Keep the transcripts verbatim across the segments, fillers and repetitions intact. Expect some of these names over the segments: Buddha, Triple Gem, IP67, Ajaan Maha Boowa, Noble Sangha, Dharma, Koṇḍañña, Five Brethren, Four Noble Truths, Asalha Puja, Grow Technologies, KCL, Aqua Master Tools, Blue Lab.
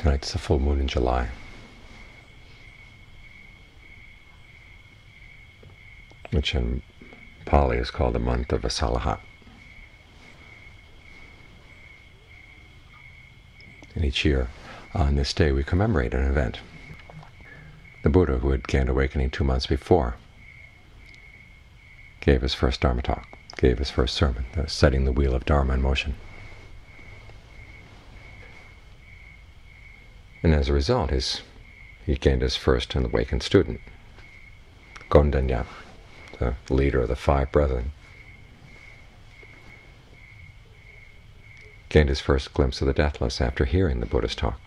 Tonight's the full moon in July. Which in Pali is called the month of Asalha. And each year on this day we commemorate an event. The Buddha, who had gained awakening two months before, gave his first Dharma talk, gave his first sermon, setting the wheel of Dharma in motion. And as a result, his, he gained his first and awakened student, Koṇḍañña, the leader of the Five Brethren. Gained his first glimpse of the deathless after hearing the Buddha's talk.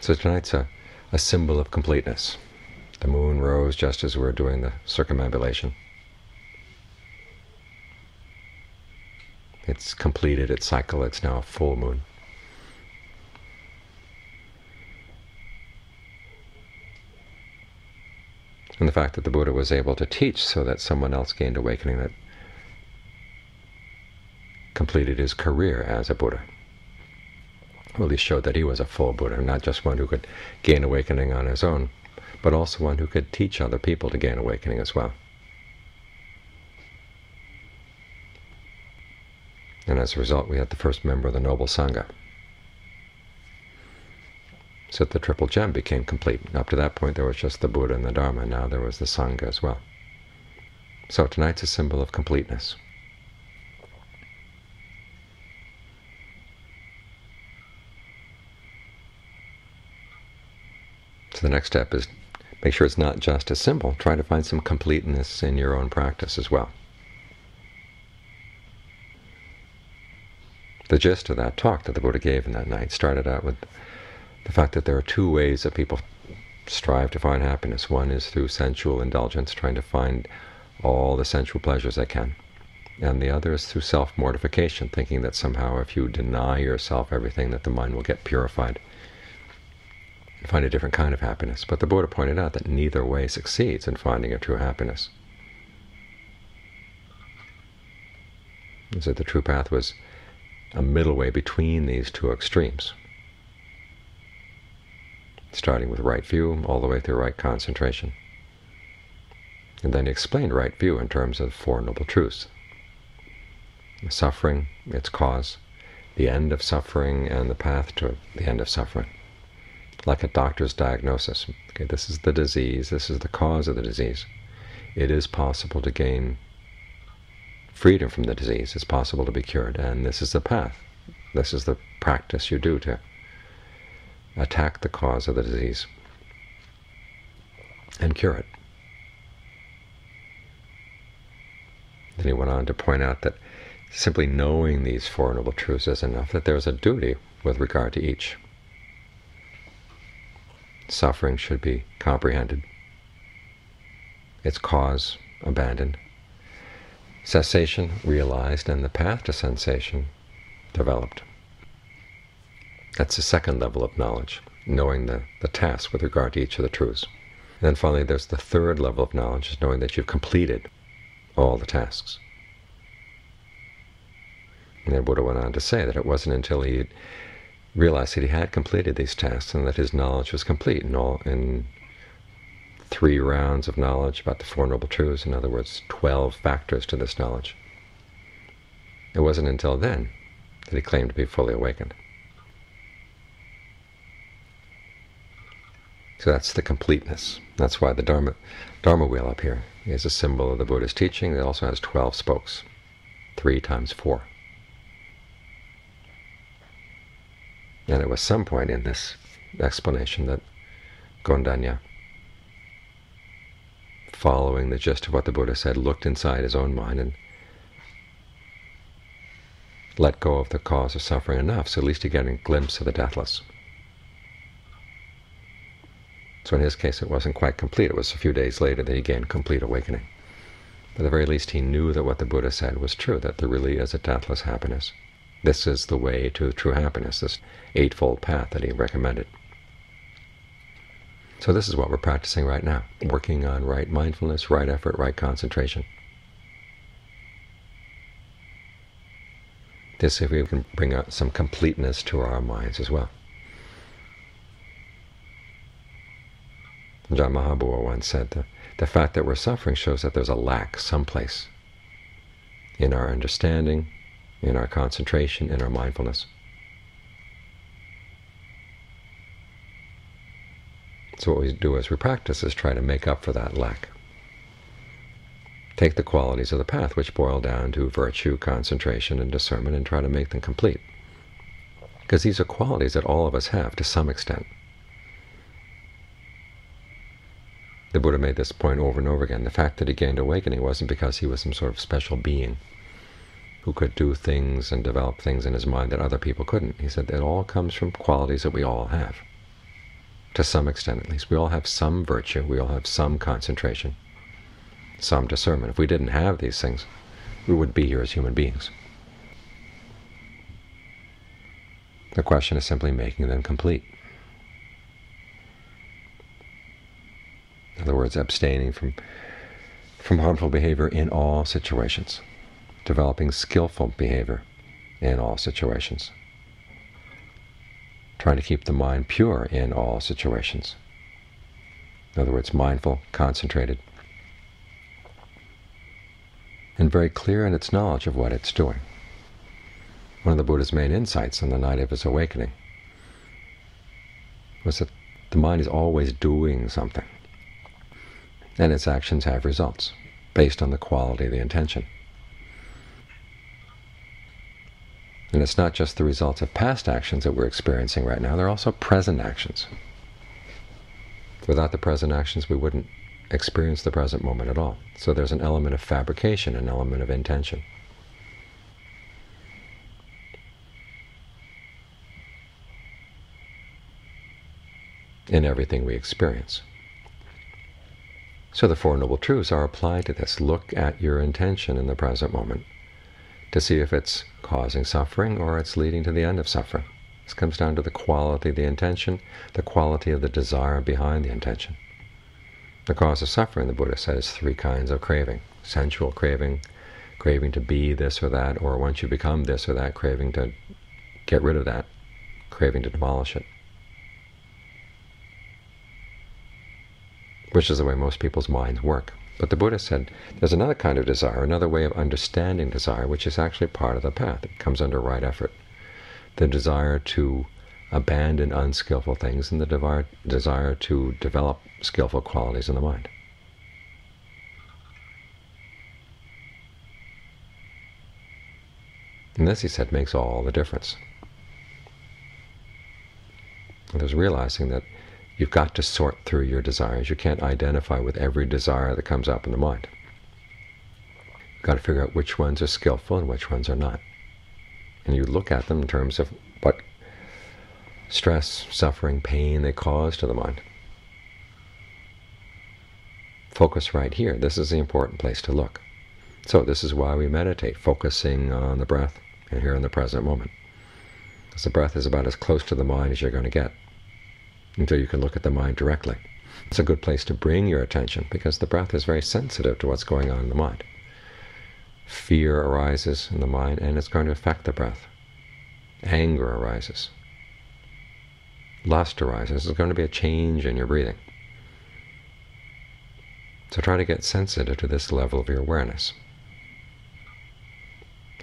So tonight's a, a symbol of completeness. The moon rose just as we were doing the circumambulation. It's completed its cycle. It's now a full moon. And the fact that the Buddha was able to teach so that someone else gained awakening that completed his career as a Buddha, well, he showed that he was a full Buddha, not just one who could gain awakening on his own, but also one who could teach other people to gain awakening as well. And as a result, we had the first member of the Noble Sangha. So the Triple Gem became complete. Up to that point, there was just the Buddha and the Dharma, and now there was the Sangha as well. So tonight's a symbol of completeness. So the next step is make sure it's not just a symbol. Try to find some completeness in your own practice as well. The gist of that talk that the Buddha gave in that night started out with the fact that there are two ways that people strive to find happiness. One is through sensual indulgence, trying to find all the sensual pleasures they can. And the other is through self-mortification, thinking that somehow if you deny yourself everything, that the mind will get purified and find a different kind of happiness. But the Buddha pointed out that neither way succeeds in finding a true happiness. And so the true path was a middle way between these two extremes, starting with right view all the way through right concentration. And then he explained right view in terms of Four Noble Truths: suffering, its cause, the end of suffering, and the path to the end of suffering, like a doctor's diagnosis. Okay, this is the disease, this is the cause of the disease. It is possible to gain freedom from the disease. It's possible to be cured, and this is the path. This is the practice you do to attack the cause of the disease and cure it. Then he went on to point out that simply knowing these Four Noble Truths is enough, that there is a duty with regard to each. Suffering should be comprehended, its cause abandoned, cessation realized, and the path to sensation developed. That's the second level of knowledge, knowing the, the task with regard to each of the truths. And then finally there's the third level of knowledge, is knowing that you've completed all the tasks. And then Buddha went on to say that it wasn't until he realized that he had completed these tasks and that his knowledge was complete in all, in three rounds of knowledge about the Four Noble Truths, in other words, twelve factors to this knowledge. It wasn't until then that he claimed to be fully awakened. So that's the completeness. That's why the Dharma, Dharma wheel up here is a symbol of the Buddha's teaching. It also has twelve spokes, three times four. And it was some point in this explanation that Koṇḍañña, following the gist of what the Buddha said, looked inside his own mind and let go of the cause of suffering enough, so at least he got a glimpse of the deathless. So in his case it wasn't quite complete. It was a few days later that he gained complete awakening. But at the very least he knew that what the Buddha said was true, that there really is a deathless happiness. This is the way to true happiness, this eightfold path that he recommended. So this is what we're practicing right now, working on right mindfulness, right effort, right concentration. to see if we can bring out some completeness to our minds as well. Ajaan Maha Boowa once said that the fact that we're suffering shows that there's a lack someplace in our understanding, in our concentration, in our mindfulness. So what we do as we practice is try to make up for that lack. Take the qualities of the path, which boil down to virtue, concentration, and discernment, and try to make them complete. Because these are qualities that all of us have to some extent. The Buddha made this point over and over again. The fact that he gained awakening wasn't because he was some sort of special being who could do things and develop things in his mind that other people couldn't. He said it all comes from qualities that we all have, to some extent at least. We all have some virtue, we all have some concentration, some discernment. If we didn't have these things, we would be here as human beings. The question is simply making them complete. In other words, abstaining from, from harmful behavior in all situations, developing skillful behavior in all situations, trying to keep the mind pure in all situations. In other words, mindful, concentrated, and very clear in its knowledge of what it's doing. One of the Buddha's main insights on the night of his awakening was that the mind is always doing something, and its actions have results based on the quality of the intention. And it's not just the results of past actions that we're experiencing right now, they're also present actions. Without the present actions, we wouldn't experience the present moment at all. So there's an element of fabrication, an element of intention. In everything we experience. So the Four Noble Truths are applied to this. Look at your intention in the present moment to see if it's causing suffering or it's leading to the end of suffering. This comes down to the quality of the intention, the quality of the desire behind the intention. The cause of suffering, the Buddha says, three kinds of craving: sensual craving, craving to be this or that, or once you become this or that, craving to get rid of that, craving to demolish it, which is the way most people's minds work. But the Buddha said there's another kind of desire, another way of understanding desire, which is actually part of the path. It comes under right effort. The desire to abandon unskillful things and the desire to develop skillful qualities in the mind. And this, he said, makes all the difference. And there's realizing that you've got to sort through your desires. You can't identify with every desire that comes up in the mind. You've got to figure out which ones are skillful and which ones are not. And you look at them in terms of what stress, suffering, pain they cause to the mind. Focus right here. This is the important place to look. So this is why we meditate, focusing on the breath and here in the present moment. Because the breath is about as close to the mind as you're going to get, until you can look at the mind directly. It's a good place to bring your attention, because the breath is very sensitive to what's going on in the mind. Fear arises in the mind, and it's going to affect the breath. Anger arises. Lust arises. There's going to be a change in your breathing. So try to get sensitive to this level of your awareness.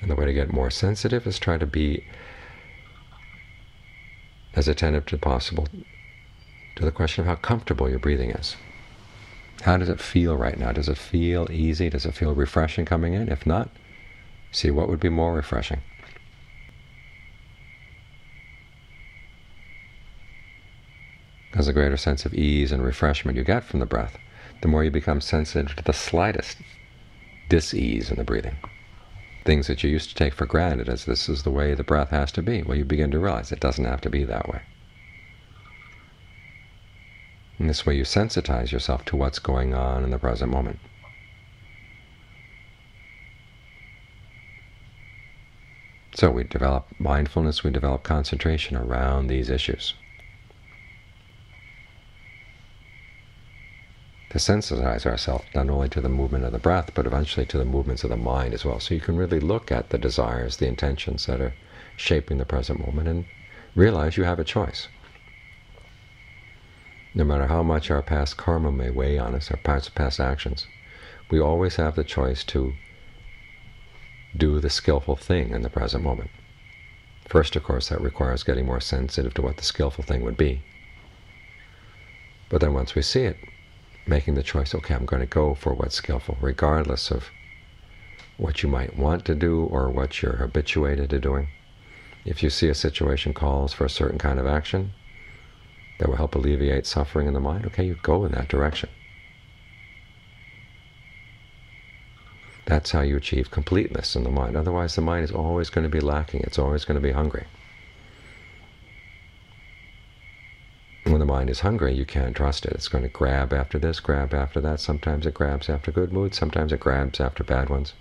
And the way to get more sensitive is try to be as attentive as possible to the question of how comfortable your breathing is. How does it feel right now? Does it feel easy? Does it feel refreshing coming in? If not, see what would be more refreshing. Because the greater sense of ease and refreshment you get from the breath, the more you become sensitive to the slightest dis-ease in the breathing. Things that you used to take for granted as this is the way the breath has to be, well, you begin to realize it doesn't have to be that way. In this way you sensitize yourself to what's going on in the present moment. So we develop mindfulness, we develop concentration around these issues. to sensitize ourselves not only to the movement of the breath, but eventually to the movements of the mind as well. So you can really look at the desires, the intentions that are shaping the present moment, and realize you have a choice. No matter how much our past karma may weigh on us, our past, past actions, we always have the choice to do the skillful thing in the present moment. First, of course, that requires getting more sensitive to what the skillful thing would be. But then once we see it, making the choice, okay, I'm going to go for what's skillful, regardless of what you might want to do or what you're habituated to doing. If you see a situation calls for a certain kind of action that will help alleviate suffering in the mind, okay, you go in that direction. That's how you achieve completeness in the mind. Otherwise, the mind is always going to be lacking. It's always going to be hungry. When the mind is hungry, you can't trust it. It's going to grab after this, grab after that. Sometimes it grabs after good moods, sometimes it grabs after bad ones,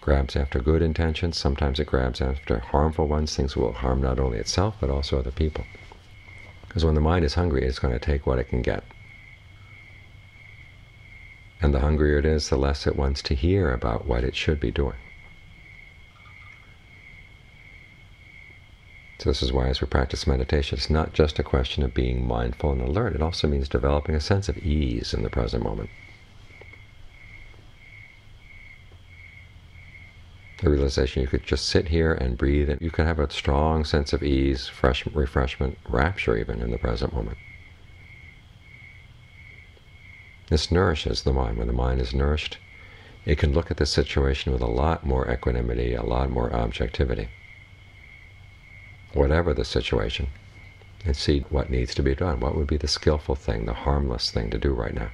grabs after good intentions, sometimes it grabs after harmful ones, things that will harm not only itself but also other people. Because when the mind is hungry, it's going to take what it can get. And the hungrier it is, the less it wants to hear about what it should be doing. So this is why, as we practice meditation, it's not just a question of being mindful and alert. It also means developing a sense of ease in the present moment. The realization you could just sit here and breathe, and you can have a strong sense of ease, fresh refreshment, rapture even, in the present moment. This nourishes the mind. When the mind is nourished, it can look at the situation with a lot more equanimity, a lot more objectivity, whatever the situation, and see what needs to be done. What would be the skillful thing, the harmless thing to do right now?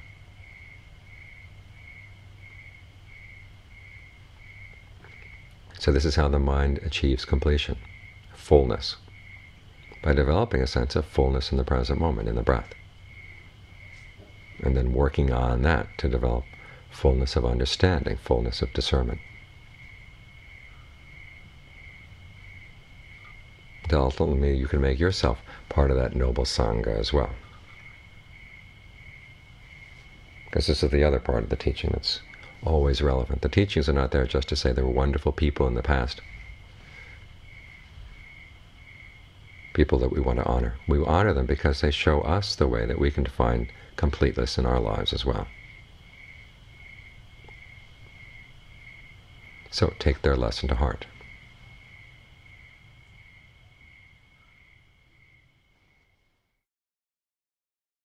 So this is how the mind achieves completion, fullness, by developing a sense of fullness in the present moment, in the breath, and then working on that to develop fullness of understanding, fullness of discernment. Ultimately, you can make yourself part of that noble sangha as well. Because this is the other part of the teaching that's always relevant. The teachings are not there just to say there were wonderful people in the past, people that we want to honor. We honor them because they show us the way that we can find completeness in our lives as well. So take their lesson to heart.